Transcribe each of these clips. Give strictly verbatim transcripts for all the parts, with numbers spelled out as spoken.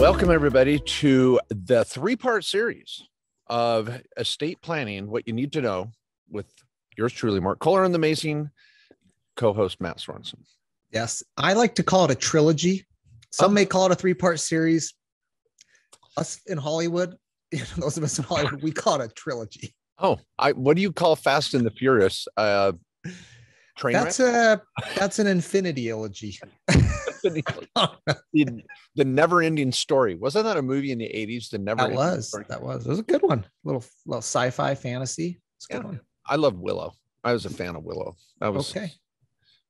Welcome, everybody, to the three-part series of estate planning, what you need to know, with yours truly, Mark Kohler, and the amazing co-host, Mat Sorensen. Yes, I like to call it a trilogy. Some oh. may call it a three-part series. Us in Hollywood, you know, those of us in Hollywood, we call it a trilogy. Oh, I, what do you call Fast and the Furious? Uh, train that's wreck? a that's an infinity elegy. the, the never-ending story. Wasn't that a movie in the eighties? The never that was story? that was it was a good one. A little little sci-fi fantasy. It's a good yeah. one. I love Willow. I was a fan of Willow. I was okay.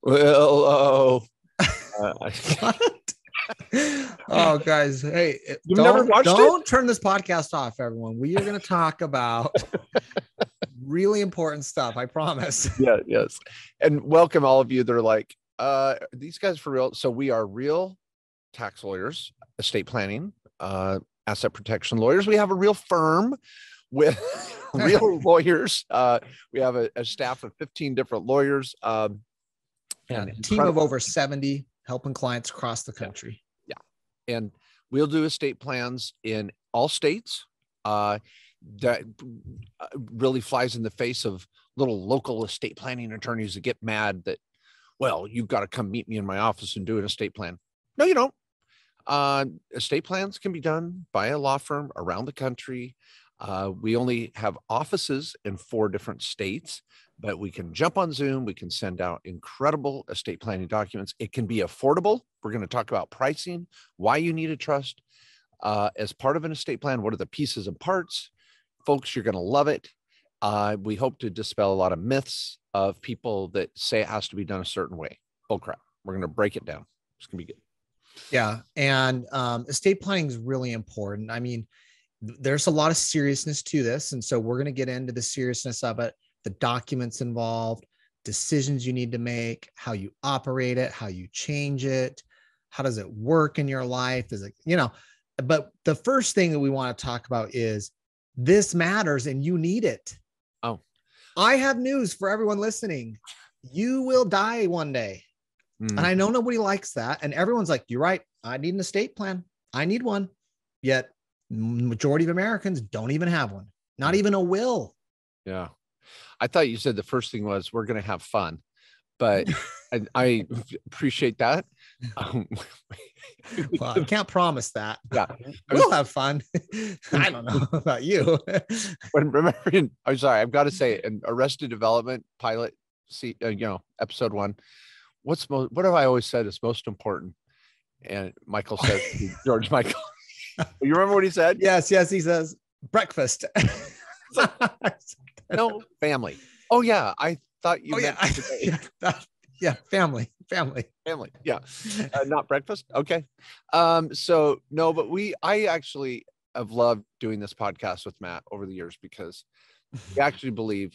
Willow. Uh, oh, guys! Hey, You've don't, never watched don't it? turn this podcast off, everyone. We are going to talk about really important stuff. I promise. Yeah, yes, and welcome all of you that are like, uh, these guys for real. So we are real tax lawyers, estate planning, uh, asset protection lawyers. We have a real firm with real lawyers. Uh, we have a, a staff of fifteen different lawyers, um, and yeah, a team of over seventy. Helping clients across the country. Yeah. yeah. And we'll do estate plans in all states. Uh, that really flies in the face of little local estate planning attorneys that get mad that, well, you've got to come meet me in my office and do an estate plan. No, you don't. Uh, estate plans can be done by a law firm around the country. Uh, we only have offices in four different states, but we can jump on Zoom. We can send out incredible estate planning documents. It can be affordable. We're going to talk about pricing, why you need a trust uh, as part of an estate plan. What are the pieces and parts? Folks, you're going to love it. Uh, we hope to dispel a lot of myths of people that say it has to be done a certain way. Bull crap. We're going to break it down. It's going to be good. Yeah. And um, estate planning is really important. I mean, there's a lot of seriousness to this. And so we're going to get into the seriousness of it, the documents involved, decisions you need to make, how you operate it, how you change it, how does it work in your life? Is it, you know, but the first thing that we want to talk about is this matters and you need it. Oh, I have news for everyone listening. You will die one day. Mm. And I know nobody likes that. And everyone's like, you're right. I need an estate plan. I need one. Yet majority of Americans don't even have one, not even a will. Yeah. I thought you said the first thing was we're going to have fun, but I, I appreciate that. Um, well, I can't promise that. Yeah, we'll have fun. I don't know about you. When remembering, I'm sorry, I've got to say, an Arrested Development pilot, see, uh, you know, episode one. What's most? What have I always said is most important? And Michael said, George Michael. You remember what he said? Yes, yes. He says breakfast. No, family. Oh yeah, I thought you. Oh, meant yeah, today. yeah, yeah, family, family, family. Yeah, uh, not breakfast. Okay. Um. So no, but we. I actually have loved doing this podcast with Mat over the years because we actually believe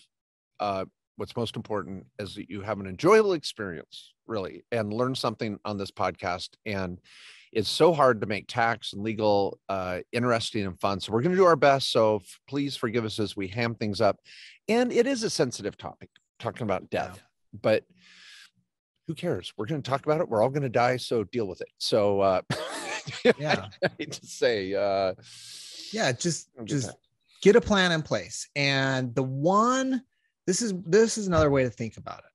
uh, what's most important is that you have an enjoyable experience, really, and learn something on this podcast. And it's so hard to make tax and legal uh, interesting and fun. So we're going to do our best. So f- please forgive us as we ham things up. And it is a sensitive topic, talking about death, yeah. but who cares? We're going to talk about it. We're all going to die. So deal with it. So uh, yeah, I hate to say, uh, yeah, just, just that. Get a plan in place. And the one, this is, this is another way to think about it.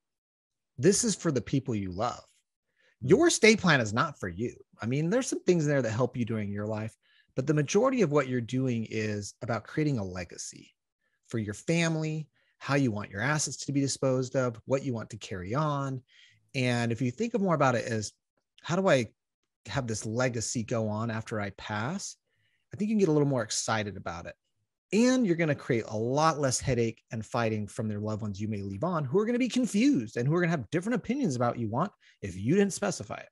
This is for the people you love. Your estate plan is not for you. I mean, there's some things in there that help you during your life, but the majority of what you're doing is about creating a legacy for your family, how you want your assets to be disposed of, what you want to carry on. And if you think of more about it as, how do I have this legacy go on after I pass? I think you can get a little more excited about it. And you're going to create a lot less headache and fighting from their loved ones you may leave on, who are going to be confused and who are going to have different opinions about you want if you didn't specify it.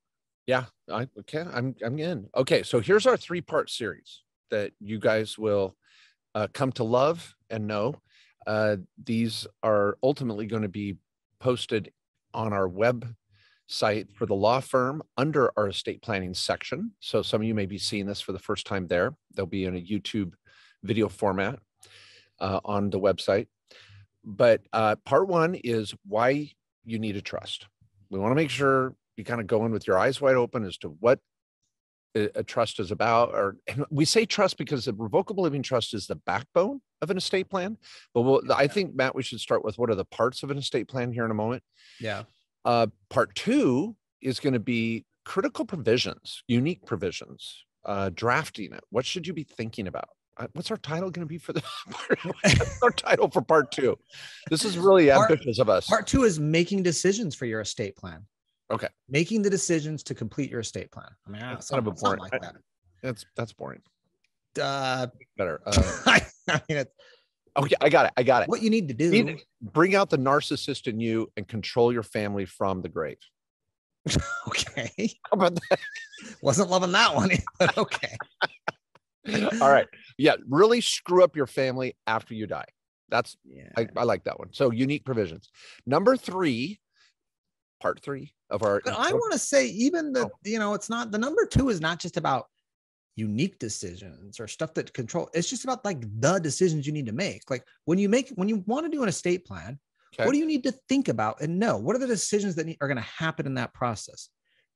Yeah, I okay, I'm I'm in. Okay, so here's our three-part series that you guys will uh, come to love and know. Uh, these are ultimately going to be posted on our website for the law firm under our estate planning section. So some of you may be seeing this for the first time there. They'll be in a YouTube video format uh, on the website. But uh, part one is why you need a trust. We want to make sure you kind of go in with your eyes wide open as to what a trust is about, or and we say trust because the revocable living trust is the backbone of an estate plan. But we'll, yeah. I think, Matt, we should start with what are the parts of an estate plan here in a moment. Yeah. Uh, part two is going to be critical provisions, unique provisions, uh, drafting it. What should you be thinking about? What's our title going to be for the part? What's our title for part two? This is really part, ambitious of us. Part two is making decisions for your estate plan. Okay. Making the decisions to complete your estate plan. I mean, that's kind of boring. Like that. I, that's that's boring. Uh, Better. Uh, I mean, it's, okay, I got it. I got it. What you need to do: you need to bring out the narcissist in you and control your family from the grave. Okay. How about that? Wasn't loving that one, but okay. All right. Yeah. Really screw up your family after you die. That's, yeah. I, I like that one. So unique provisions. Number three, part three of our. But I want to say even the, oh. you know, it's not, the number two is not just about unique decisions or stuff that control. It's just about like the decisions you need to make. Like when you make, when you want to do an estate plan, okay. what do you need to think about and know? What are the decisions that are going to happen in that process?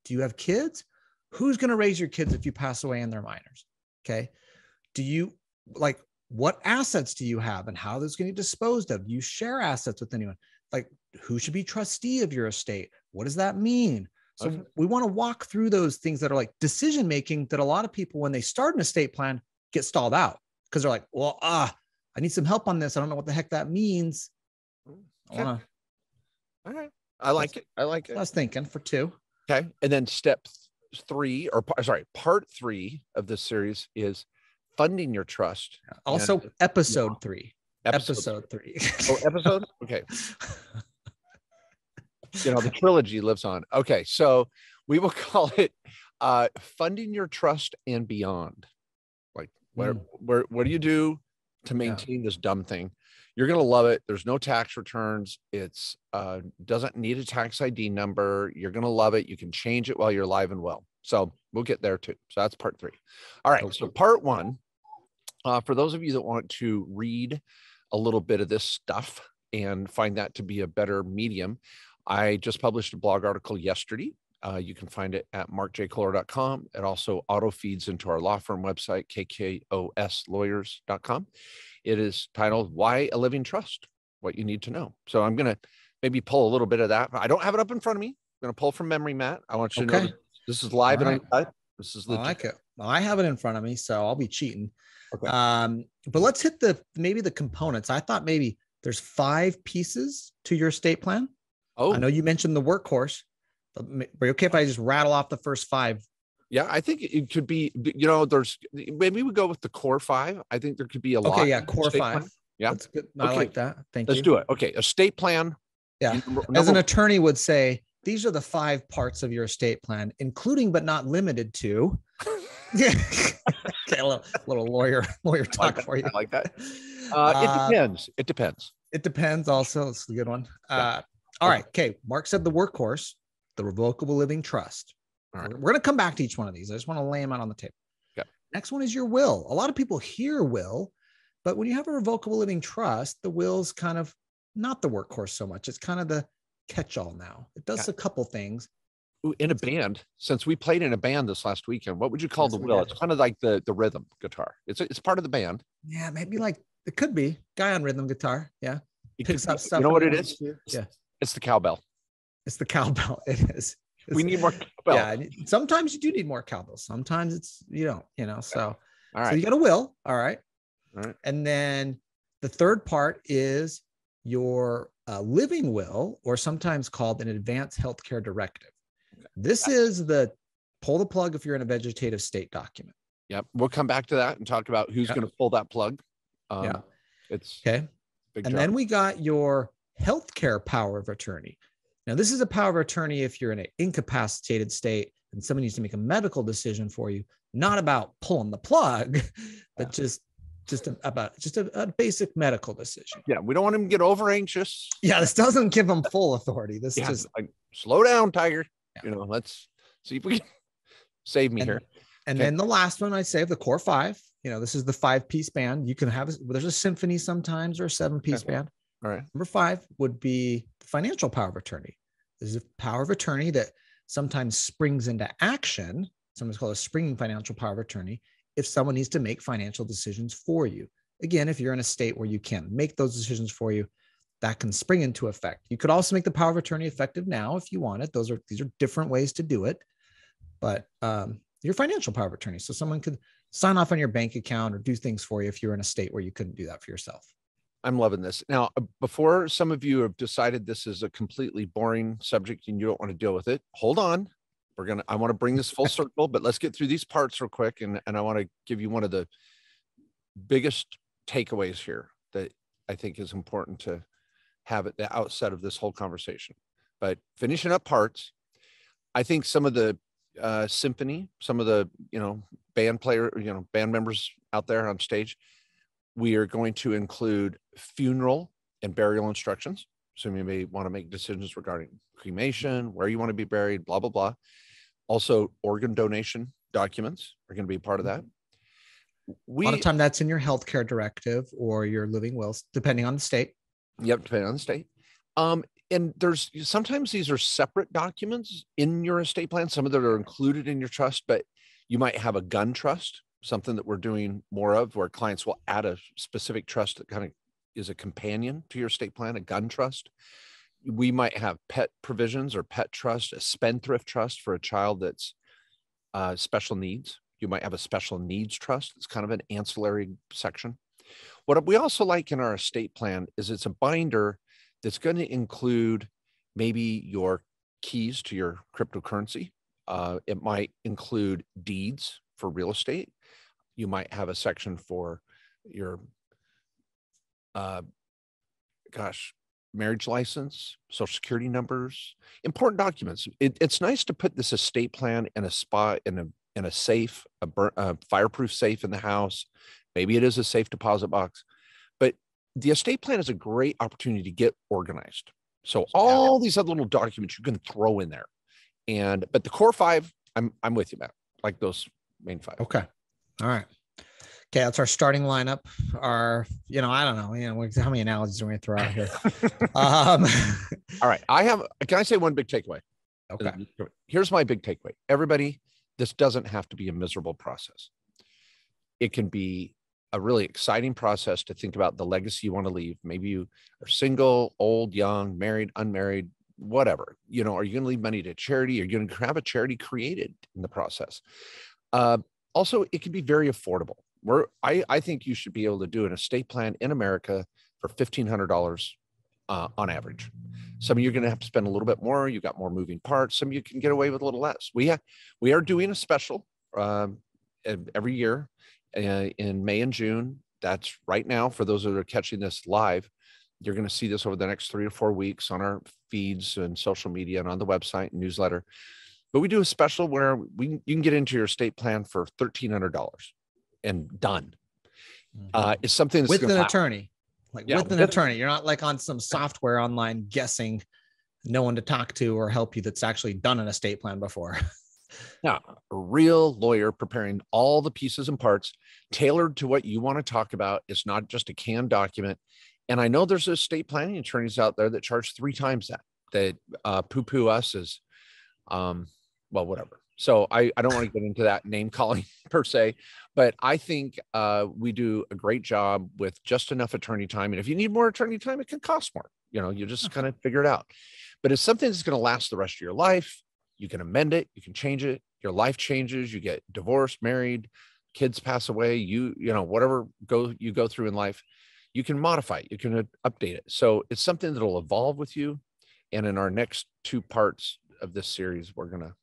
Do you have kids? Who's going to raise your kids if you pass away and they're minors? Okay. Do you like, what assets do you have and how that's going to be disposed of? Do you share assets with anyone? Like who should be trustee of your estate? What does that mean? So okay. we want to walk through those things that are like decision-making that a lot of people, when they start an estate plan, get stalled out because they're like, well, ah, I need some help on this. I don't know what the heck that means. I wanna... All right. I like it. I like it. I was thinking for two. Okay. And then step three or sorry, part three of this series is funding your trust. Also, and, episode yeah. three. Episode, episode three. three. Oh, episode? Okay. You know, the trilogy lives on. Okay. So we will call it uh, funding your trust and beyond. Like, where, mm. where, what do you do to maintain yeah. this dumb thing? You're going to love it. There's no tax returns. It's uh, doesn't need a tax I D number. You're going to love it. You can change it while you're alive and well. So we'll get there too. So that's part three. All right. Okay. So part one, uh, for those of you that want to read a little bit of this stuff and find that to be a better medium, I just published a blog article yesterday. Uh, you can find it at mark j kohler dot com. It also auto feeds into our law firm website, k k o s lawyers dot com. It is titled, Why a Living Trust? What You Need to Know. So I'm going to maybe pull a little bit of that. I don't have it up in front of me. I'm going to pull from memory, Matt. I want you okay. to know this is live. Right. and I, This is legit. I like it. Well, I have it in front of me, so I'll be cheating. Okay. Um, but let's hit the maybe the components. I thought maybe there's five pieces to your estate plan. Oh, I know you mentioned the workhorse. Are you okay if I just rattle off the first five? Yeah, I think it could be, you know, there's maybe we go with the core five. I think there could be a lot. Okay, yeah, core five. Plan. Yeah, that's good. I okay. like that. Thank Let's you. Let's do it. Okay, estate plan. Yeah. Number, As an attorney would say, these are the five parts of your estate plan, including but not limited to. okay, a little, little lawyer lawyer talk like for you. I like that. Uh, it depends. It depends. It depends also. It's a good one. Uh, yeah. All right. Okay. Mark said the workhorse. The revocable living trust. All right. We're going to come back to each one of these. I just want to lay them out on the table. Okay. Next one is your will. A lot of people hear will, but when you have a revocable living trust, the will's kind of not the workhorse so much. It's kind of the catch-all now. It does yeah. a couple things. Ooh, in a band, since we played in a band this last weekend, what would you call yes, the will? It's kind of like the, the rhythm guitar. It's it's part of the band. Yeah, maybe like it could be guy on rhythm guitar. Yeah. It Picks up stuff. You know what it is? Yeah. It's the cowbell. It's the cowbell. It is. It's, we need more cowbell. Yeah. Sometimes you do need more cowbell. Sometimes it's, you don't, you know, so, all right. so you got a will. All right. All right. And then the third part is your uh, living will, or sometimes called an advanced healthcare directive. Okay. This yeah. is the pull the plug if you're in a vegetative state document. Yep. We'll come back to that and talk about who's yeah. going to pull that plug. Um, yeah. It's okay. And job. Then we got your healthcare power of attorney. Now, this is a power of attorney if you're in an incapacitated state and someone needs to make a medical decision for you, not about pulling the plug, but yeah. just just a, about just a, a basic medical decision. Yeah, we don't want him to get over anxious. Yeah, this doesn't give him full authority. This yeah, just like slow down, Tiger. Yeah. You know, let's see if we can save me and, here. And okay. then the last one I say, the core five. You know, this is the five-piece band. You can have a, there's a symphony sometimes or a seven-piece okay. band. All right. Number five would be the financial power of attorney. This is a power of attorney that sometimes springs into action sometimes called a springing financial power of attorney, if someone needs to make financial decisions for you. Again, if you're in a state where you can't make those decisions for you, that can spring into effect. You could also make the power of attorney effective now if you want it. Those are, these are different ways to do it, but um, your financial power of attorney. So someone could sign off on your bank account or do things for you if you're in a state where you couldn't do that for yourself. I'm loving this. Now, before some of you have decided this is a completely boring subject and you don't want to deal with it, hold on. We're going to, I want to bring this full circle, but let's get through these parts real quick. And, and I want to give you one of the biggest takeaways here that I think is important to have at the outset of this whole conversation. But finishing up parts, I think some of the uh, symphony, some of the, you know, band player, you know, band members out there on stage, we are going to include funeral and burial instructions. So you may want to make decisions regarding cremation, where you want to be buried, blah, blah, blah. Also, organ donation documents are going to be part of that. We, a lot of time that's in your healthcare directive or your living wills, depending on the state. Yep, depending on the state. Um, and there's sometimes these are separate documents in your estate plan. Some of them are included in your trust, but you might have a gun trust, something that we're doing more of, where clients will add a specific trust that kind of is a companion to your estate plan, a gun trust. We might have pet provisions or pet trust, a spendthrift trust for a child that's uh, special needs. You might have a special needs trust. It's kind of an ancillary section. What we also like in our estate plan is it's a binder that's going to include maybe your keys to your cryptocurrency. Uh, it might include deeds for real estate. You might have a section for your, uh, gosh, marriage license, social security numbers, important documents. It, it's nice to put this estate plan in a spot, in a in a safe, a, burn, a fireproof safe in the house. Maybe it is a safe deposit box, but the estate plan is a great opportunity to get organized. So all these other little documents you can throw in there. And, but the core five, I'm, I'm with you, Matt, like those main five. Okay. All right. Okay. That's our starting lineup. Our, you know, I don't know, you know, how many analogies are we going to throw out here? um, all right. I have, can I say one big takeaway? Okay. Here's my big takeaway. Everybody, this doesn't have to be a miserable process. It can be a really exciting process to think about the legacy you want to leave. Maybe you are single, old, young, married, unmarried, whatever. You know, are you going to leave money to charity? Are you going to have a charity created in the process? Uh, also, it can be very affordable. We're, I, I think you should be able to do an estate plan in America for fifteen hundred dollars uh, on average. Some of you are going to have to spend a little bit more. You've got more moving parts. Some of you can get away with a little less. We, ha we are doing a special um, every year uh, in May and June. That's right now. For those that are catching this live, you're going to see this over the next three to four weeks on our feeds and social media and on the website and newsletter. But we do a special where we, you can get into your estate plan for thirteen hundred dollars and done. Mm-hmm. uh, it's something that's with an happen. attorney, like yeah, with an with attorney. You're not like on some software online guessing, no one to talk to or help you that's actually done an estate plan before. Now, a real lawyer preparing all the pieces and parts tailored to what you want to talk about. It's not just a canned document. And I know there's estate planning attorneys out there that charge three times that, that uh, poo-poo us as, um, well, whatever. So I, I don't want to get into that name calling per se, but I think uh, we do a great job with just enough attorney time. And if you need more attorney time, it can cost more. You know, you just kind of figure it out. But it's something that's going to last the rest of your life. You can amend it. You can change it. Your life changes. You get divorced, married, kids pass away. You, you know, whatever go you go through in life, you can modify it. You can update it. So it's something that'll evolve with you. And in our next two parts of this series, we're going to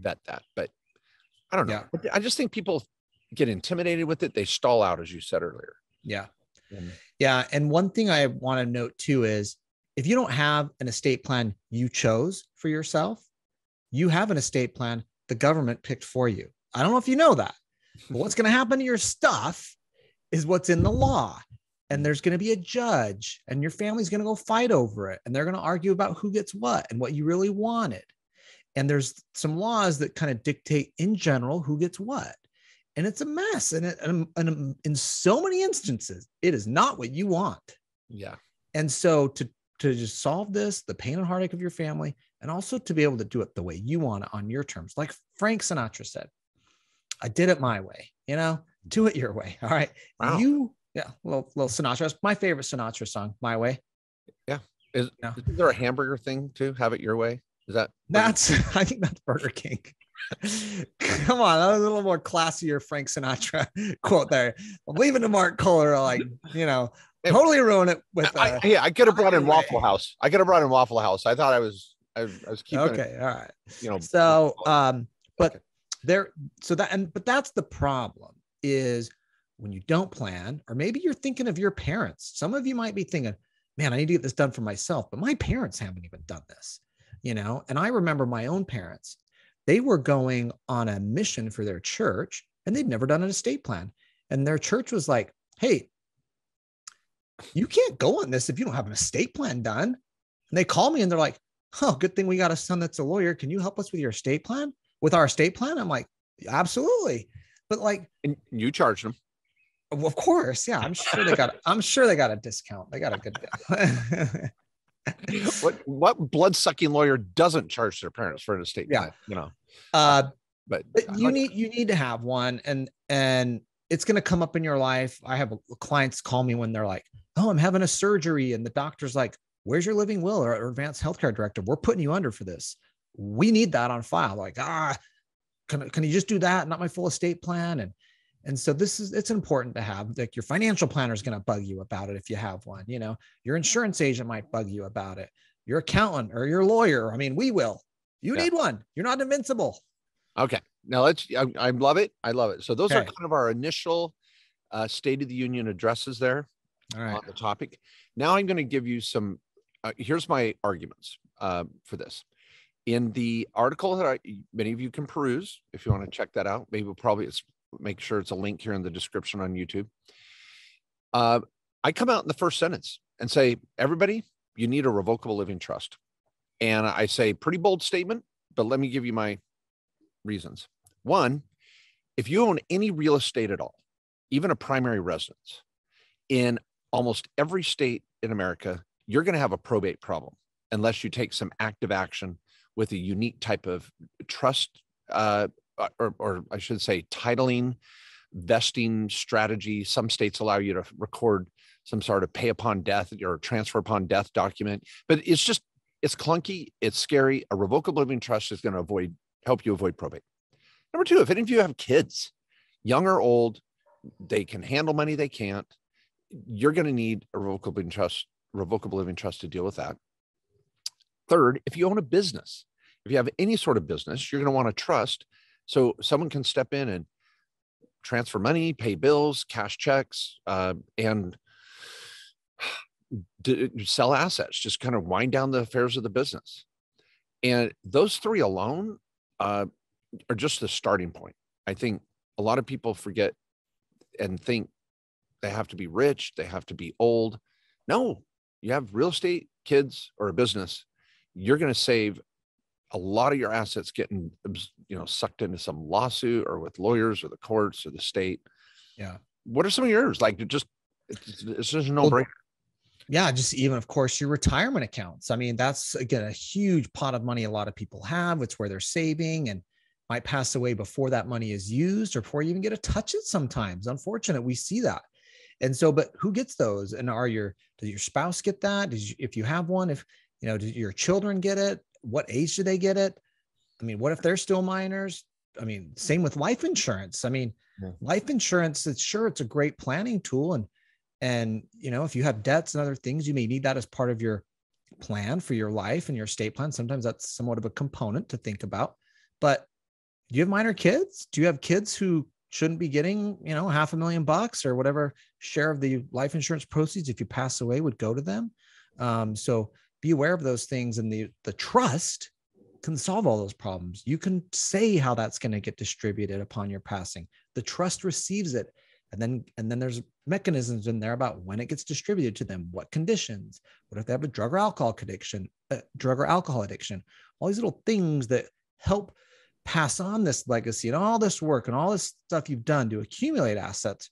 vet that. But I don't know. Yeah. I just think people get intimidated with it. They stall out, as you said earlier. Yeah. And yeah. And one thing I want to note too is if you don't have an estate plan you chose for yourself, you have an estate plan the government picked for you. I don't know if you know that, but what's going to happen to your stuff is what's in the law. And there's going to be a judge and your family's going to go fight over it. And they're going to argue about who gets what and what you really wanted. And there's some laws that kind of dictate in general who gets what. And it's a mess. And, it, and, and in so many instances, it is not what you want. Yeah. And so to, to just solve this, the pain and heartache of your family, and also to be able to do it the way you want it on your terms. Like Frank Sinatra said, I did it my way, you know, do it your way. All right. Wow. You, yeah, little, little Sinatra. That's my favorite Sinatra song, My Way. Yeah. Is, no. is there a hamburger thing too? Have it your way? Is that? That's, I think that's Burger King. Come on. That was a little more classier Frank Sinatra quote there. I'm leaving to Mark Kohler, like, you know, totally ruin it with. Uh, I, yeah. I could have brought in Waffle House. I could have brought in Waffle House. I thought I was, I, I was keeping. Okay. It, all right. You know, so, um, but okay. there, so that, and, but that's the problem is when you don't plan, or maybe you're thinking of your parents. Some of you might be thinking, man, I need to get this done for myself, but my parents haven't even done this, you know? And I remember my own parents, they were going on a mission for their church and they'd never done an estate plan. And their church was like, hey, you can't go on this if you don't have an estate plan done. And they call me and they're like, oh, good thing we got a son that's a lawyer. Can you help us with your estate plan? With our estate plan? I'm like, absolutely. But like, and you charge them. Well, of course. Yeah. I'm sure they got, I'm sure they got a discount. They got a good deal. What, what blood sucking lawyer doesn't charge their parents for an estate plan? Yeah. You know, uh, but, but you like need, that. you need to have one, and, and it's going to come up in your life. I have clients call me when they're like, oh, I'm having a surgery. And the doctor's like, where's your living will or, or advanced healthcare directive? We're putting you under for this. We need that on file. Like, ah, can, can you just do that? Not my full estate plan. And, and so this is, it's important to have, like your financial planner is going to bug you about it. If you have one, you know, your insurance agent might bug you about it. Your accountant or your lawyer. I mean, we will, you yeah. need one. You're not invincible. Okay. Now let's, I, I love it. I love it. So those okay. are kind of our initial uh, State of the Union addresses there All right. on the topic. Now I'm going to give you some, uh, here's my arguments uh, for this. In the article that I, many of you can peruse, if you want to check that out, maybe we'll probably it's, make sure it's a link here in the description on YouTube. Uh, I come out in the first sentence and say, everybody, you need a revocable living trust. And I say, pretty bold statement, but let me give you my reasons. One, if you own any real estate at all, even a primary residence, in almost every state in America, you're going to have a probate problem unless you take some active action with a unique type of trust uh, Or, or I should say titling, vesting strategy. Some states allow you to record some sort of pay upon death or transfer upon death document, but it's just, it's clunky. It's scary. A revocable living trust is going to avoid, help you avoid probate. Number two, if any of you have kids, young or old, they can handle money. They can't, you're going to need a revocable living trust, revocable living trust to deal with that. Third, if you own a business, if you have any sort of business, you're going to want to trust. So someone can step in and transfer money, pay bills, cash checks, uh, and d- sell assets, just kind of wind down the affairs of the business. And those three alone uh, are just the starting point. I think a lot of people forget and think they have to be rich, they have to be old. No, you have real estate, kids, or a business, you're going to save a lot of your assets getting, you know, sucked into some lawsuit or with lawyers or the courts or the state. Yeah. What are some of yours? Like just, it's, it's just a no-brainer. Well, yeah. Just even of course your retirement accounts. I mean, that's again, a huge pot of money. A lot of people have, it's where they're saving and might pass away before that money is used or before you even get to touch it sometimes. Unfortunately, we see that. And so, but who gets those? And are your, does your spouse get that? Does you, if you have one, if, you know, do your children get it? What age do they get it? I mean, what if they're still minors? I mean, same with life insurance. I mean, yeah. life insurance, it's sure it's a great planning tool. And, and, you know, if you have debts and other things, you may need that as part of your plan for your life and your estate plan. Sometimes that's somewhat of a component to think about, but do you have minor kids? Do you have kids who shouldn't be getting, you know, half a million bucks or whatever share of the life insurance proceeds, if you pass away, would go to them. Um, so be aware of those things, and the, the trust can solve all those problems. You can say how that's going to get distributed upon your passing. The trust receives it. And then, and then there's mechanisms in there about when it gets distributed to them, what conditions, what if they have a drug or alcohol addiction, uh, drug or alcohol addiction, all these little things that help pass on this legacy and all this work and all this stuff you've done to accumulate assets.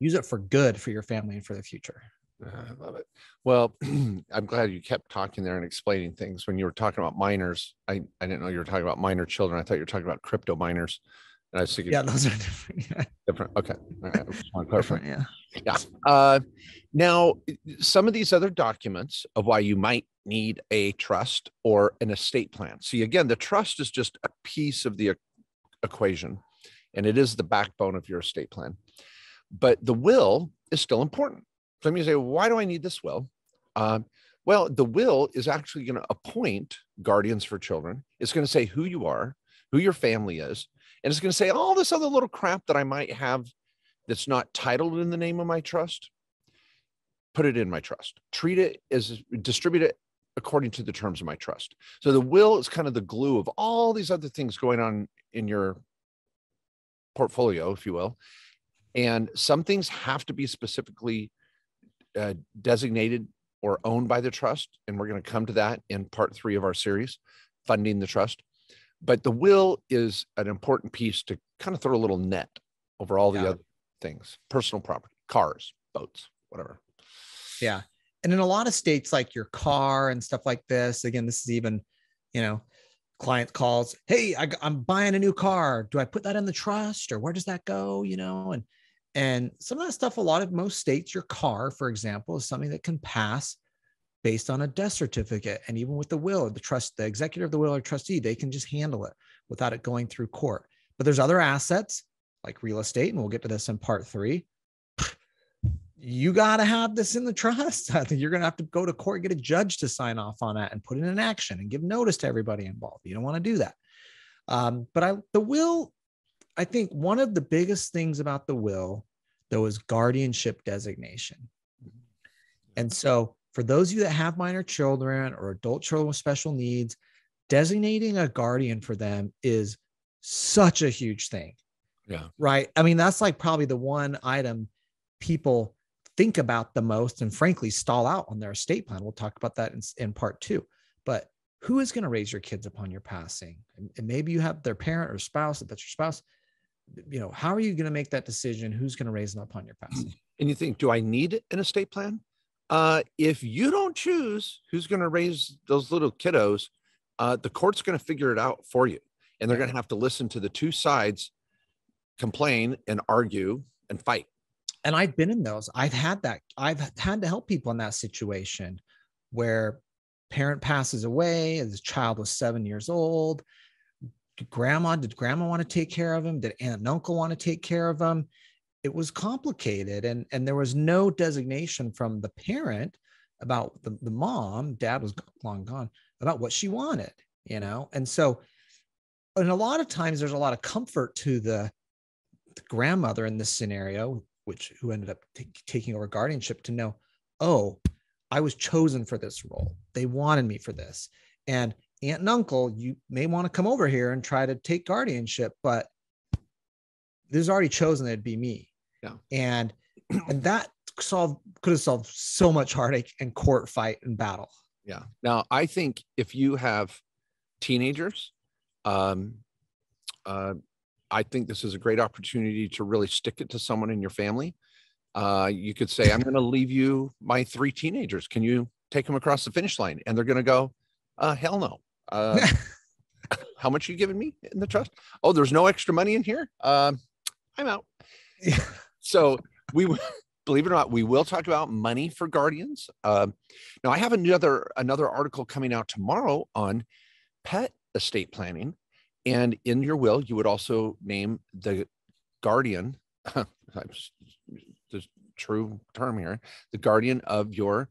Use it for good for your family and for the future. I love it. Well, I'm glad you kept talking there and explaining things. When you were talking about miners, I, I didn't know you were talking about minor children. I thought you were talking about crypto miners. And I was thinking, yeah, those are different. Yeah. Different. Okay. All right. I just want to clarify. Yeah. Yeah. Uh, now, some of these other documents of why you might need a trust or an estate plan. See, again, the trust is just a piece of the e- equation, and it is the backbone of your estate plan. But the will is still important. So I'm going to say, why do I need this will? Um, well, the will is actually going to appoint guardians for children. It's going to say who you are, who your family is, and it's going to say all this other little crap that I might have that's not titled in the name of my trust. Put it in my trust. Treat it as, distribute it according to the terms of my trust. So the will is kind of the glue of all these other things going on in your portfolio, if you will. And some things have to be specifically Uh, designated or owned by the trust. And we're going to come to that in part three of our series, Funding the Trust. But the will is an important piece to kind of throw a little net over all the yeah. other things, personal property, cars, boats, whatever. Yeah. And in a lot of states, like your car and stuff like this, again, this is even, you know, client calls, hey, I, I'm buying a new car. Do I put that in the trust or where does that go? You know, and And some of that stuff, a lot of most states, your car, for example, is something that can pass based on a death certificate. And even with the will, the trust, the executor of the will or trustee, they can just handle it without it going through court. But there's other assets like real estate, and we'll get to this in part three. You got to have this in the trust. I think you're going to have to go to court, get a judge to sign off on it and put it in action and give notice to everybody involved. You don't want to do that. Um, but I, the will... I think one of the biggest things about the will, though, is guardianship designation. And so for those of you that have minor children or adult children with special needs, designating a guardian for them is such a huge thing. Yeah. Right. I mean, that's like probably the one item people think about the most and frankly stall out on their estate plan. We'll talk about that in, in part two. But who is going to raise your kids upon your passing? And maybe you have their parent or spouse, if that's your spouse. You know, how are you going to make that decision? Who's going to raise them upon your passing? And you think, do I need an estate plan? Uh, if you don't choose who's going to raise those little kiddos, uh, the court's going to figure it out for you. And they're going to have to listen to the two sides complain and argue and fight. And I've been in those. I've had that. I've had to help people in that situation where parent passes away, the child was seven years old. Grandma, did grandma want to take care of him? Did aunt and uncle want to take care of him? It was complicated. And, and there was no designation from the parent about the, the mom, dad was long gone, about what she wanted, you know? And so, and a lot of times there's a lot of comfort to the, the grandmother in this scenario, which who ended up t- taking over guardianship to know, oh, I was chosen for this role. They wanted me for this. And aunt and uncle, you may want to come over here and try to take guardianship, but this is already chosen. It'd be me. Yeah. And, and that solved, could have solved so much heartache and court fight and battle. Yeah. Now, I think if you have teenagers, um, uh, I think this is a great opportunity to really stick it to someone in your family. Uh, you could say, I'm going to leave you my three teenagers. Can you take them across the finish line? And they're going to go, uh, hell no. Uh, how much are you giving me in the trust? Oh, there's no extra money in here. Um, I'm out. Yeah. So we, believe it or not, we will talk about money for guardians. Um, now I have another, another article coming out tomorrow on pet estate planning. And in your will, you would also name the guardian. The true term here, the guardian of your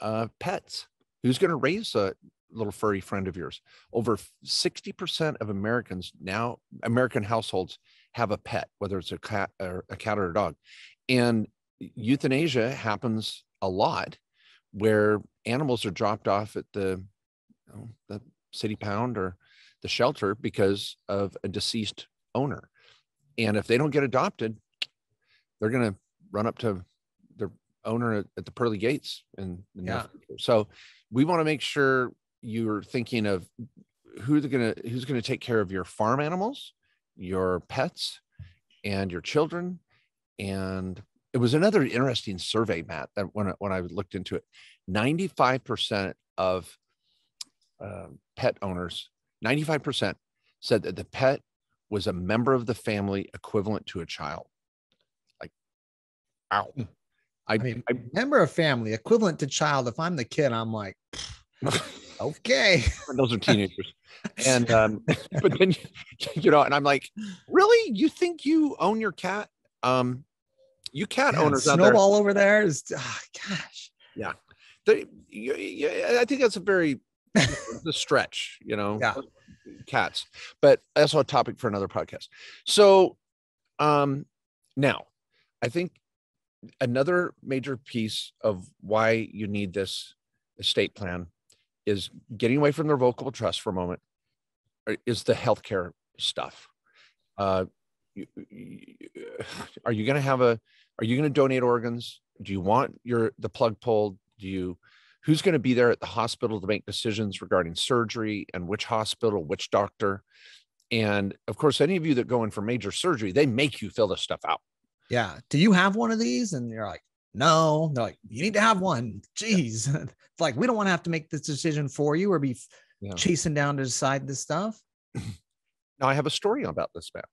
uh, pets. Who's going to raise a little furry friend of yours? Over sixty percent of Americans now, American households have a pet, whether it's a cat or a cat or a dog. And euthanasia happens a lot where animals are dropped off at the, you know, the city pound or the shelter because of a deceased owner. And if they don't get adopted, they're going to run up to their owner at the pearly gates. And yeah. So we want to make sure you're thinking of who's going to, who's going to take care of your farm animals, your pets and your children and it was another interesting survey, Matt, that when I, when I looked into it, ninety-five percent of uh, pet owners, ninety-five percent said that the pet was a member of the family equivalent to a child. Like, ow. I, I mean, I, member of family equivalent to child. If I'm the kid, I'm like, okay. Those are teenagers. And, um, but then, you know, and I'm like, really? You think you own your cat? Um, you cat yeah, owners out there. Snowball over there is, oh, gosh. Yeah. They, you, you, I think that's a very, the stretch, you know, yeah. Cats, but that's a topic for another podcast. So, um, now I think another major piece of why you need this estate plan is getting away from the revocable trust for a moment is the healthcare stuff. Uh, you, you, are you going to have a, are you going to donate organs? Do you want your, the plug pulled? Do you, who's going to be there at the hospital to make decisions regarding surgery and which hospital, which doctor? And of course, any of you that go in for major surgery, they make you fill this stuff out. Yeah. Do you have one of these? And you're like, no, they're like, you need to have one. Geez. Yeah. It's like, we don't want to have to make this decision for you or be yeah. chasing down to decide this stuff. Now I have a story about this, Matt.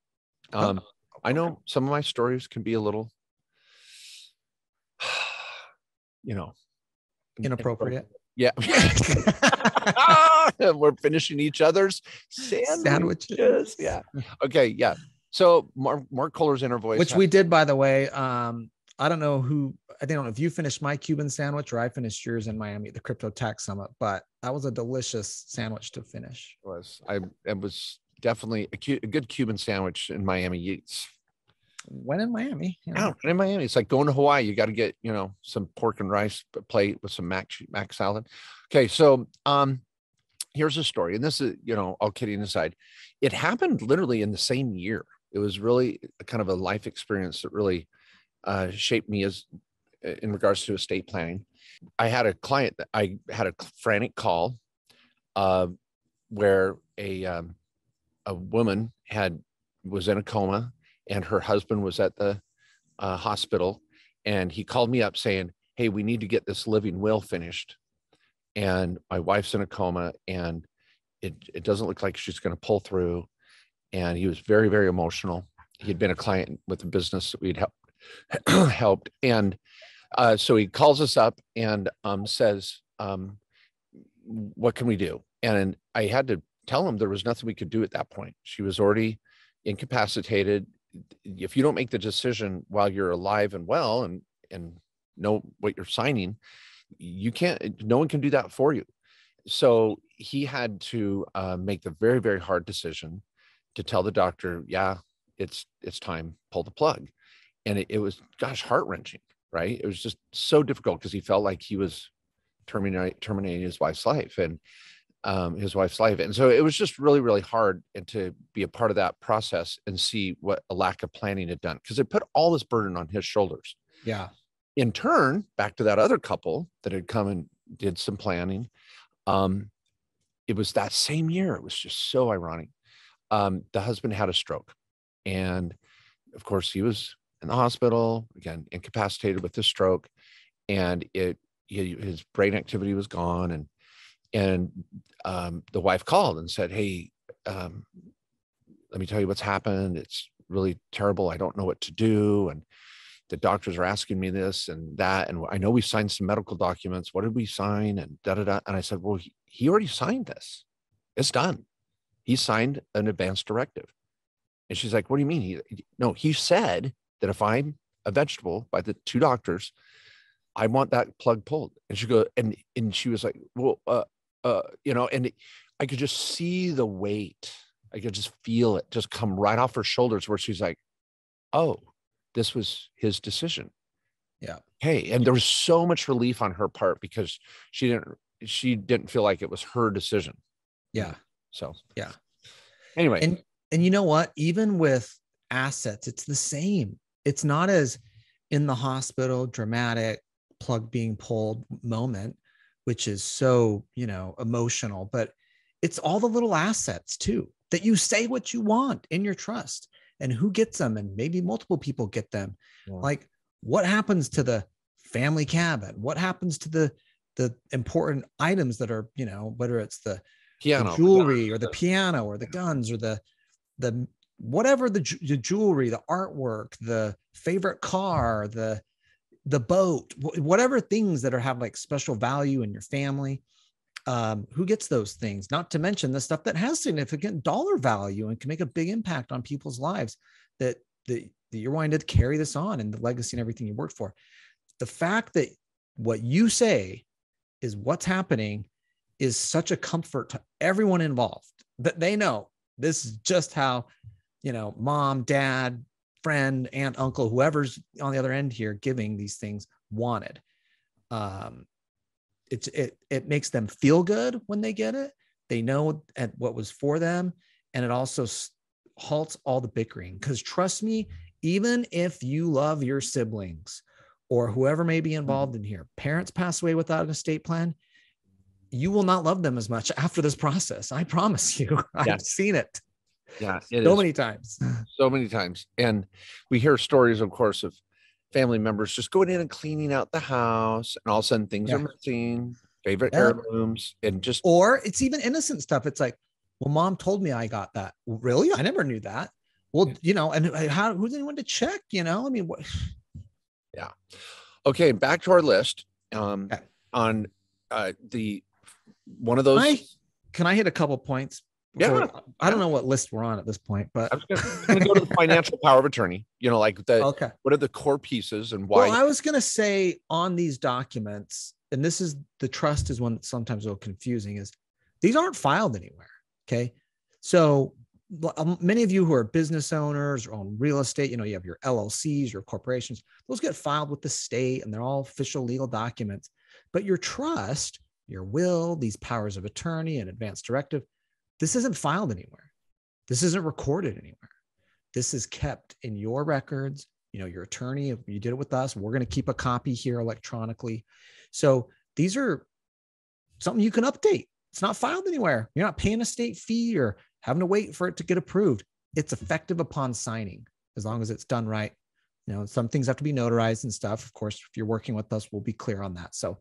Um, oh, okay. I know some of my stories can be a little, you know, inappropriate. Yeah. We're finishing each other's sandwiches. sandwiches. Yeah. Okay. Yeah. So Mark, Mark Kohler's inner voice, which we did, by the way. Um, I don't know who, I don't know if you finished my Cuban sandwich or I finished yours in Miami at the Crypto Tech Summit, but that was a delicious sandwich to finish. It was. I, it was definitely a, cu- a good Cuban sandwich in Miami. It's, when in Miami, you know. Oh, in Miami, it's like going to Hawaii. You got to get, you know, some pork and rice plate with some mac mac salad. Okay, so um, here's a story, and this is, you know, all kidding aside, it happened literally in the same year. It was really a kind of a life experience that really uh, shaped me as in regards to estate planning. I had a client that I had a frantic call, uh, where a um, a woman had was in a coma. And her husband was at the uh, hospital, and he called me up saying, hey, we need to get this living will finished. And my wife's in a coma, and it, it doesn't look like she's going to pull through. And he was very, very emotional. He had been a client with a business that we'd helped. helped. And uh, so he calls us up and um, says, um, what can we do? And I had to tell him there was nothing we could do at that point. She was already incapacitated. If you don't make the decision while you're alive and well, and, and know what you're signing, you can't, no one can do that for you. So he had to uh, make the very, very hard decision to tell the doctor, yeah, it's, it's time, pull the plug. And it, it was, gosh, heart wrenching, right? It was just so difficult because he felt like he was terminating, terminating his wife's life and um, his wife's life. And so it was just really, really hard and to be a part of that process and see what a lack of planning had done. Cause it put all this burden on his shoulders. Yeah. In turn, back to that other couple that had come and did some planning. Um, it was that same year. It was just so ironic. Um, the husband had a stroke, and of course he was in the hospital again, incapacitated with this stroke, and it, his brain activity was gone. And And um, the wife called and said, hey, um, let me tell you what's happened. It's really terrible. I don't know what to do. And the doctors are asking me this and that. And I know we signed some medical documents. What did we sign? And da, da, da. And I said, well, he, he already signed this. It's done. He signed an advance directive. And she's like, what do you mean? He, no, he said that if I'm a vegetable by the two doctors, I want that plug pulled. And she goes, and, and she was like, well, uh, Uh, you know, and I could just see the weight. I could just feel it just come right off her shoulders where she's like, oh, this was his decision. Yeah. Hey, and there was so much relief on her part because she didn't, she didn't feel like it was her decision. Yeah. So, yeah. Anyway. And, and you know what, even with assets, it's the same. It's not as in the hospital, dramatic plug being pulled moment, which is so, you know, emotional, but it's all the little assets too, that you say what you want in your trust and who gets them. And maybe multiple people get them. Yeah. Like, what happens to the family cabinet? What happens to the the important items that are, you know, whether it's the, piano, the jewelry or the piano or the guns or the the whatever the, ju the jewelry, the artwork, the favorite car, the the boat, whatever things that are have like special value in your family. Um, who gets those things? Not to mention the stuff that has significant dollar value and can make a big impact on people's lives that, that, that you're wanting to carry this on and the legacy and everything you work for. The fact that what you say is what's happening is such a comfort to everyone involved that they know this is just how, you know, mom, dad, friend, aunt, uncle, whoever's on the other end here giving these things wanted. Um, It's, it, it makes them feel good when they get it. They know at what was for them. And it also halts all the bickering, because trust me, even if you love your siblings or whoever may be involved in here, parents pass away without an estate plan. You will not love them as much after this process. I promise you. I've yes. seen it. Yeah, it so is. many times, so many times. And we hear stories, of course, of family members just going in and cleaning out the house, and all of a sudden things yeah. are missing, favorite yeah. heirlooms, and just or it's even innocent stuff. It's like, well, mom told me I got that. Really, I never knew that. Well, yeah. you know, and how? Who's anyone to check? You know, I mean, what? Yeah. Okay, back to our list. Um, okay. On uh, the one of those. Can I, can I hit a couple points? Before, yeah. I don't know what list we're on at this point, but I'm going to go to the financial power of attorney, you know, like the, okay. what are the core pieces and why? Well, I was going to say on these documents, and this is the trust is one that's sometimes a little confusing, is these aren't filed anywhere. Okay. So um, many of you who are business owners or own real estate, you know, you have your L L Cs, your corporations, those get filed with the state and they're all official legal documents, but your trust, your will, these powers of attorney and advance directive, this isn't filed anywhere. This isn't recorded anywhere. This is kept in your records. You know, your attorney, if you did it with us, we're going to keep a copy here electronically. So these are something you can update. It's not filed anywhere. You're not paying a state fee or having to wait for it to get approved. It's effective upon signing, as long as it's done right. You know, some things have to be notarized and stuff. Of course, if you're working with us, we'll be clear on that. So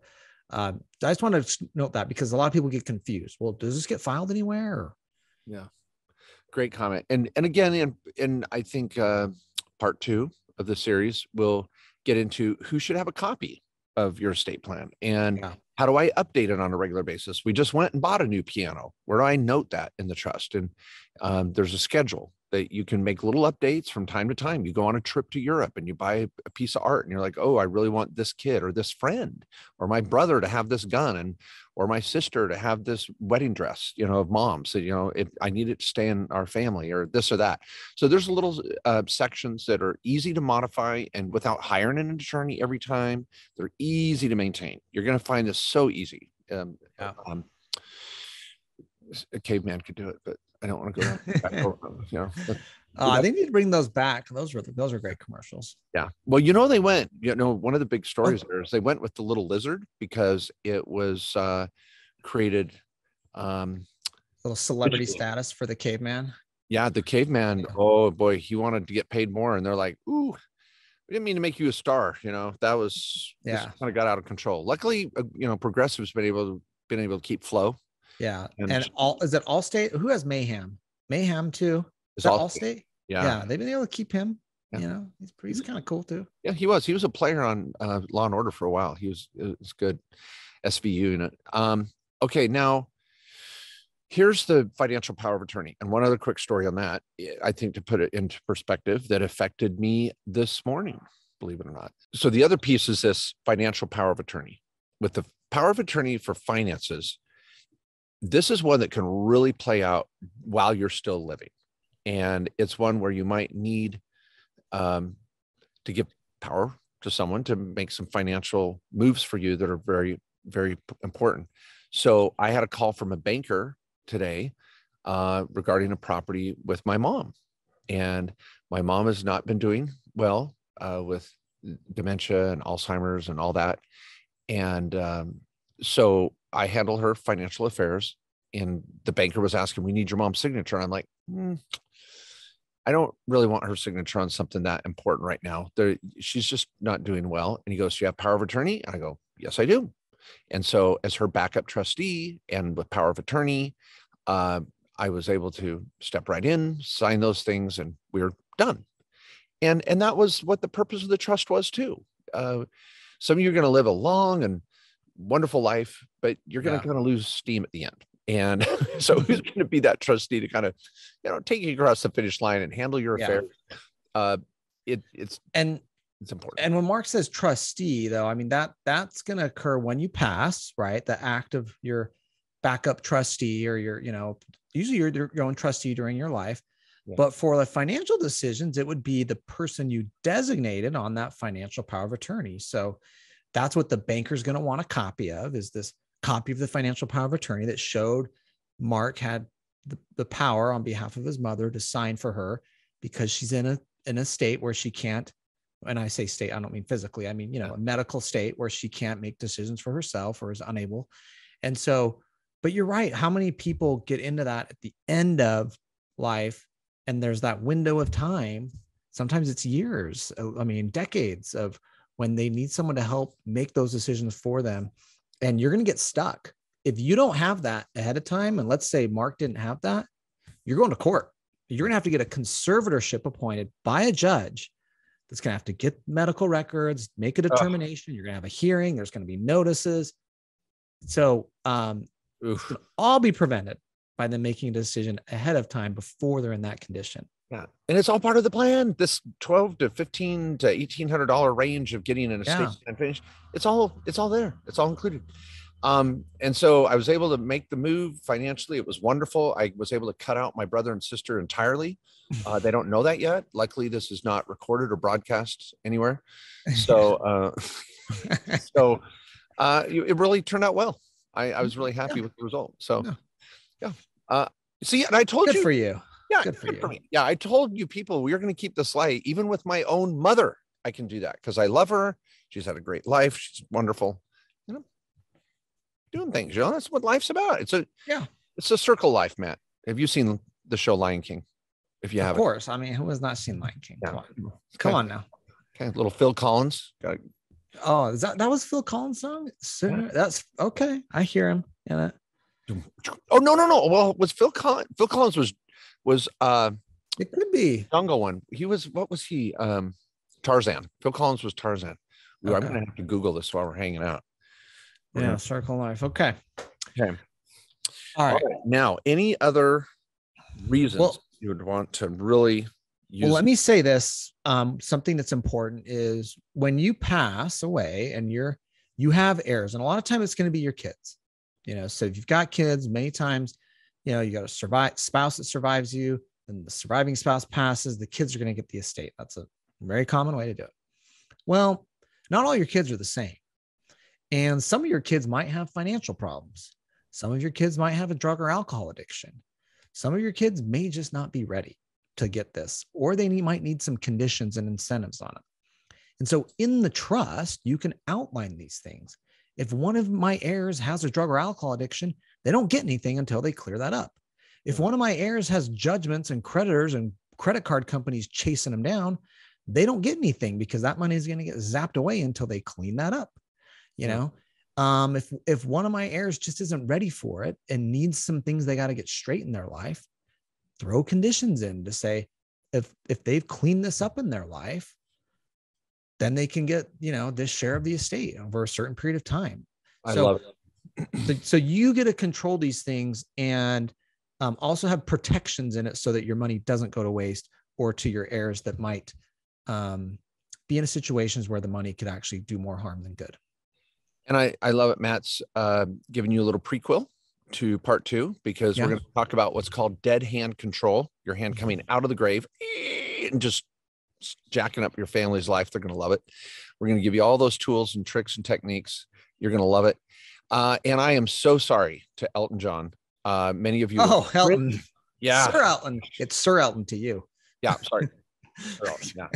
Um, I just want to note that, because a lot of people get confused. Well, does this get filed anywhere? Or? Yeah. Great comment. And, and again, and, and I think uh, part two of the series will get into who should have a copy of your estate plan and yeah. how do I update it on a regular basis? We just went and bought a new piano. Where do I note that in the trust? And um, there's a schedule that you can make little updates from time to time. You go on a trip to Europe and you buy a piece of art and you're like, oh, I really want this kid or this friend or my brother to have this gun, and or my sister to have this wedding dress, you know, of mom. So, you know, if I need it to stay in our family or this or that. So there's little uh, sections that are easy to modify, and without hiring an attorney every time, they're easy to maintain. You're going to find this so easy. Um, yeah. um, a caveman could do it, but I don't want to go back over them, you know. Uh, they need to bring those back. Those were those are great commercials. Yeah. Well, you know, they went, you know, one of the big stories there is they went with the little lizard because it was uh, created. Um, a little celebrity which, status for the caveman. Yeah, the caveman. Yeah. Oh boy, he wanted to get paid more, and they're like, "Ooh, we didn't mean to make you a star." You know, that was yeah, kind of got out of control. Luckily, you know, progressives been able to, been able to keep flow. Yeah. And, and all is it Allstate? Who has Mayhem? Mayhem too. Is that Allstate? Allstate? Yeah. Yeah. They've been able to keep him. Yeah. You know, he's pretty, he's kind of cool too. Yeah, he was. He was a player on uh, Law and Order for a while. He was, it was good S V U unit. Um, okay, now here's the financial power of attorney. And one other quick story on that, I think, to put it into perspective, that affected me this morning, believe it or not. So the other piece is this financial power of attorney. With the power of attorney for finances, this is one that can really play out while you're still living. And it's one where you might need um, to give power to someone to make some financial moves for you that are very, very important. So I had a call from a banker today uh, regarding a property with my mom. And my mom has not been doing well uh, with dementia and Alzheimer's and all that. And um, so I handle her financial affairs, and the banker was asking, we need your mom's signature. And I'm like, mm, I don't really want her signature on something that important right now. There, she's just not doing well. And he goes, do you have power of attorney? And I go, yes, I do. And so as her backup trustee and with power of attorney, uh, I was able to step right in, sign those things, and we were done. And, and that was what the purpose of the trust was too. Uh, some of you are going to live a long and wonderful life, but you're going to yeah. kind of lose steam at the end. And so who's going to be that trustee to kind of, you know, take you across the finish line and handle your yeah. affair? Uh, it, it's and it's important. And when Mark says trustee, though, I mean, that that's going to occur when you pass, right? The act of your backup trustee or your, you know, usually you're your own trustee during your life. Yeah. But for the financial decisions, it would be the person you designated on that financial power of attorney. So that's what the banker's going to want a copy of, is this copy of the financial power of attorney that showed Mark had the, the power on behalf of his mother to sign for her, because she's in a, in a state where she can't, and I say state, I don't mean physically, I mean, you know, a medical state where she can't make decisions for herself or is unable. And so, but you're right. How many people get into that at the end of life? And there's that window of time. Sometimes it's years. I mean, decades of when they need someone to help make those decisions for them. And you're going to get stuck. If you don't have that ahead of time, and let's say Mark didn't have that, you're going to court. You're going to have to get a conservatorship appointed by a judge that's going to have to get medical records, make a determination. Oh. You're going to have a hearing. There's going to be notices. So um, it can all be prevented by them making a decision ahead of time before they're in that condition. Yeah. And it's all part of the plan. This twelve to fifteen to eighteen hundred dollars range of getting an estate yeah. plan finished. It's all, it's all there. It's all included. Um, and so I was able to make the move financially. It was wonderful. I was able to cut out my brother and sister entirely. Uh, they don't know that yet. Luckily, this is not recorded or broadcast anywhere. So, uh, so uh, it really turned out well. I, I was really happy yeah. with the result. So yeah. Yeah. Uh, see, and I told good you. Good for you. Yeah. Good for you. Yeah. I told you people, we are going to keep this light. Even with my own mother, I can do that because I love her. She's had a great life. She's wonderful. You know, doing things, you know, that's what life's about. It's a, yeah, it's a circle life, Matt. Have you seen the show Lion King? If you haven't. Of course. I mean, who has not seen Lion King? Yeah. Come on. Come okay. on now. Okay. Little Phil Collins. Got oh, is that, that was Phil Collins' song? Sooner? That's okay. I hear him. Yeah. Oh no no no! Well, was Phil Collins? Phil Collins was was uh, it could be Jungle one. He was what was he? Um, Tarzan. Phil Collins was Tarzan. Ooh, okay. I'm gonna have to Google this while we're hanging out. We're yeah, gonna... Circle Life. Okay. Okay. All right. All right. Now, any other reasons well, you would want to really? Use well, let me say this. Um, something that's important is when you pass away and you're you have heirs, and a lot of time it's going to be your kids. You know, so if you've got kids, many times, you know, you got a survive spouse that survives you, and the surviving spouse passes, the kids are going to get the estate. That's a very common way to do it. Well, not all your kids are the same. And some of your kids might have financial problems. Some of your kids might have a drug or alcohol addiction. Some of your kids may just not be ready to get this, or they need, might need some conditions and incentives on it. And so in the trust, you can outline these things. If one of my heirs has a drug or alcohol addiction, they don't get anything until they clear that up. If one of my heirs has judgments and creditors and credit card companies chasing them down, they don't get anything because that money is going to get zapped away until they clean that up. You know, um, if, if one of my heirs just isn't ready for it and needs some things they got to get straight in their life, throw conditions in to say, if, if they've cleaned this up in their life, then they can get, you know, this share of the estate over a certain period of time. I so, love it. So you get to control these things and um, also have protections in it so that your money doesn't go to waste or to your heirs that might um, be in situations where the money could actually do more harm than good. And I, I love it. Matt's uh, giving you a little prequel to part two, because yeah. we're going to talk about what's called dead hand control, your hand coming out of the grave and just jacking up your family's life. They're going to love it. We're going to give you all those tools and tricks and techniques. You're going to love it. Uh, and I am so sorry to Elton John. Uh, many of you. Oh, Elton. Written. Yeah. Sir Elton. It's Sir Elton to you. Yeah. I'm sorry. Sir Elton, yeah.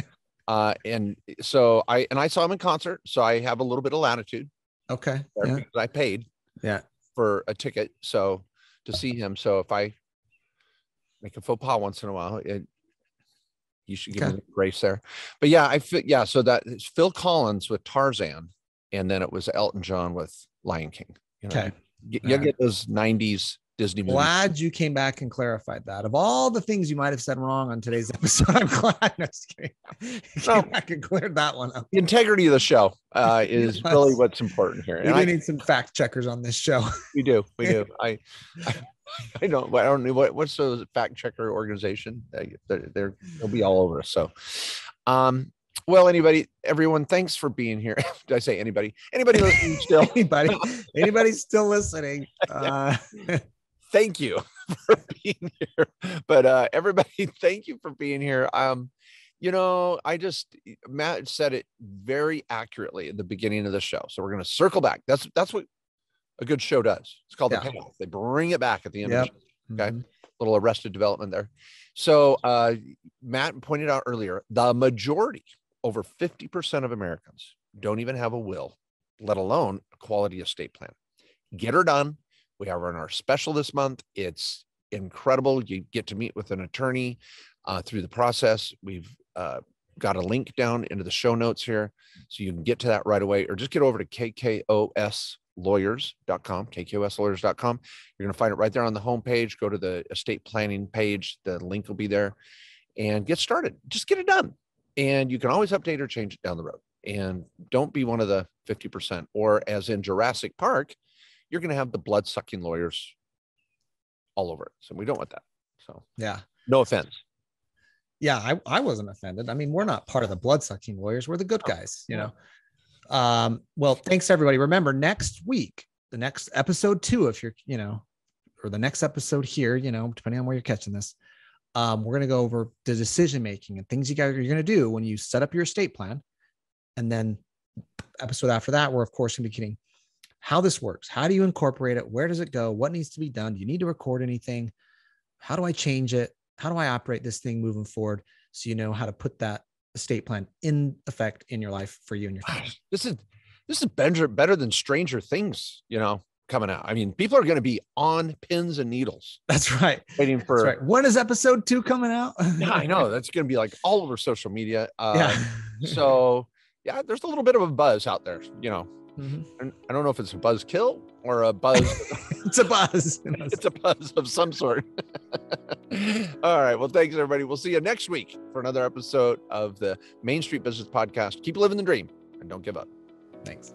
Uh, and so I, and I saw him in concert. So I have a little bit of latitude. Okay. Yeah. I paid yeah. for a ticket. So to see him. So if I make a faux pas once in a while, it, you should give okay. me grace there. But yeah, I feel, yeah. So that it's Phil Collins with Tarzan, and then it was Elton John with Lion King. You know, okay, you, you right. get those nineties Disney movies. Glad you came back and clarified that. Of all the things you might have said wrong on today's episode, I'm glad. No, just kidding. You came oh, back and cleared that one up. The integrity of the show uh, is really what's important here. We do need some fact checkers on this show. We do. We do. I. I I don't, I don't know what, what's the fact checker organization? They're, they're, they'll be all over us. So, um, well, anybody, everyone, thanks for being here. Did I say anybody, anybody, listening still? anybody, anybody still listening? Uh, thank you for being here, but, uh, everybody, thank you for being here. Um, you know, I just, Matt said it very accurately at the beginning of the show. So we're going to circle back. That's, that's what a good show does. It's called yeah. the payoff. They bring it back at the end. Yep. Of the show. Okay. Mm-hmm. Little arrested development there. So uh, Matt pointed out earlier, the majority, over fifty percent of Americans don't even have a will, let alone a quality estate plan. Get her done. We have her on our special this month. It's incredible. You get to meet with an attorney uh, through the process. We've uh, got a link down into the show notes here, so you can get to that right away, or just get over to K K O S lawyers dot com, K K O S lawyers dot com. You're going to find it right there on the homepage. Go to the estate planning page. The link will be there, and get started. Just get it done. And you can always update or change it down the road. And don't be one of the fifty percent, or as in Jurassic Park, you're going to have the blood sucking lawyers all over it. So we don't want that. So yeah, no offense. Yeah. I, I wasn't offended. I mean, we're not part of the blood sucking lawyers. We're the good guys, you know? Um, well, thanks everybody. Remember, next week, the next episode two, if you're, you know, or the next episode here, you know, depending on where you're catching this, um, we're going to go over the decision-making and things you guys are going to do when you set up your estate plan. And then episode after that, we're of course going to be getting how this works. How do you incorporate it? Where does it go? What needs to be done? Do you need to record anything? How do I change it? How do I operate this thing moving forward? So you know how to put that estate plan in effect in your life for you and your family. This is, this is better, better than Stranger Things, you know, coming out. I mean, people are going to be on pins and needles. That's right. Waiting for, right. When is episode two coming out? Yeah, I know. That's going to be like all over social media. Uh, yeah. So yeah, there's a little bit of a buzz out there, you know, mm-hmm. I don't know if it's a buzz kill or a buzz. It's a buzz. It's a buzz of some sort. All right. Well, thanks everybody. We'll see you next week for another episode of the Main Street Business Podcast. Keep living the dream and don't give up. Thanks.